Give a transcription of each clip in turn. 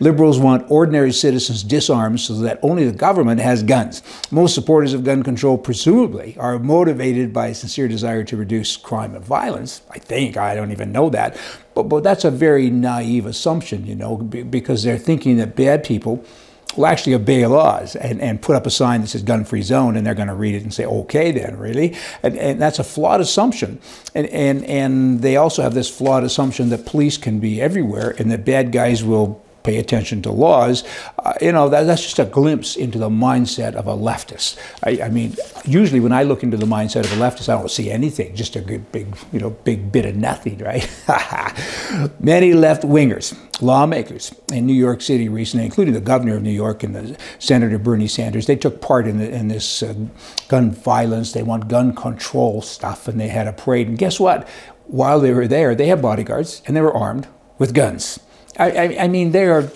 Liberals want ordinary citizens disarmed so that only the government has guns. Most supporters of gun control, presumably, are motivated by a sincere desire to reduce crime and violence. I think, I don't even know that. But that's a very naive assumption, you know, because they're thinking that bad people will actually obey laws and put up a sign that says gun-free zone, and they're going to read it and say, okay then, really? And that's a flawed assumption. And they also have this flawed assumption that police can be everywhere and that bad guys will pay attention to laws. You know, that's just a glimpse into the mindset of a leftist. I mean, usually when I look into the mindset of a leftist, I don't see anything, just a good big, you know, big bit of nothing, right? Many left-wingers, lawmakers in New York City recently, including the governor of New York and the Senator Bernie Sanders, they took part in this gun violence. They want gun control stuff, and they had a parade. And guess what? While they were there, they had bodyguards, and they were armed with guns. I mean, they are,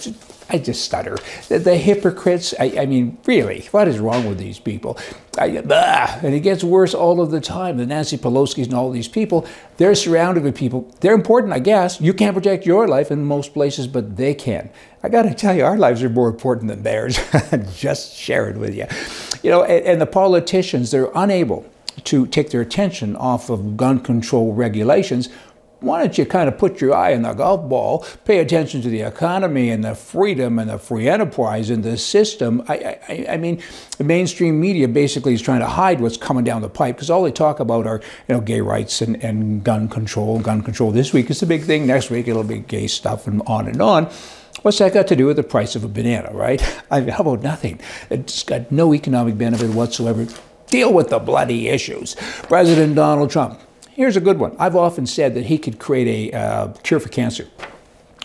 I just stutter. The hypocrites, I mean, really, what is wrong with these people? And it gets worse all of the time. The Nancy Pelosi's and all these people, they're surrounded with people. They're important, I guess. You can't protect your life in most places, but they can. I got to tell you, our lives are more important than theirs. Just share it with you. You know, and the politicians, they're unable to take their attention off of gun control regulations. Why don't you kind of put your eye on the golf ball, pay attention to the economy and the freedom and the free enterprise and the system? I mean, the mainstream media basically is trying to hide what's coming down the pipe because all they talk about are, you know, gay rights and gun control. Gun control this week is the big thing. Next week it'll be gay stuff and on and on. What's that got to do with the price of a banana, right? I mean, how about nothing? It's got no economic benefit whatsoever. Deal with the bloody issues. President Donald Trump. Here's a good one. I've often said that he could create a cure for cancer.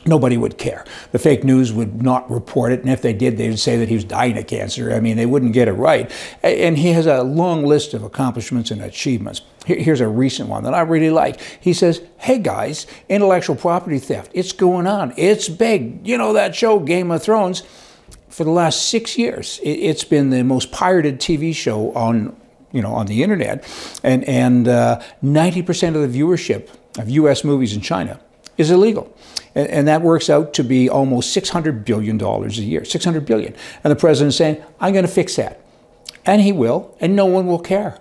Nobody would care. The fake news would not report it, and if they did, they would say that he was dying of cancer. I mean, they wouldn't get it right. And he has a long list of accomplishments and achievements. Here's a recent one that I really like. He says, hey guys, intellectual property theft, it's going on. It's big. You know that show, Game of Thrones? For the last 6 years, it's been the most pirated TV show on on the internet, and 90% of the viewership of U.S. movies in China is illegal, and that works out to be almost $600 billion a year, 600 billion. And the president's saying, "I'm going to fix that," and he will, and no one will care.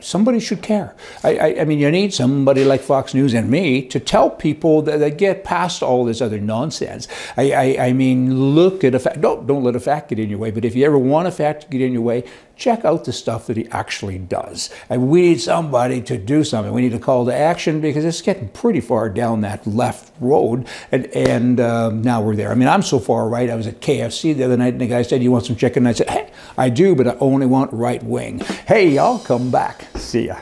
Somebody should care. I mean, you need somebody like Fox News and me to tell people that get past all this other nonsense. I mean, look at a fact. Don't let a fact get in your way. But if you ever want a fact to get in your way, check out the stuff that he actually does. And we need somebody to do something. We need a call to action because it's getting pretty far down that left road. And now we're there. I mean, I'm so far right. I was at KFC the other night, and the guy said, "You want some chicken?" And I said, "Hey, I do, but I only want right wing." Hey, y'all, come back. See ya.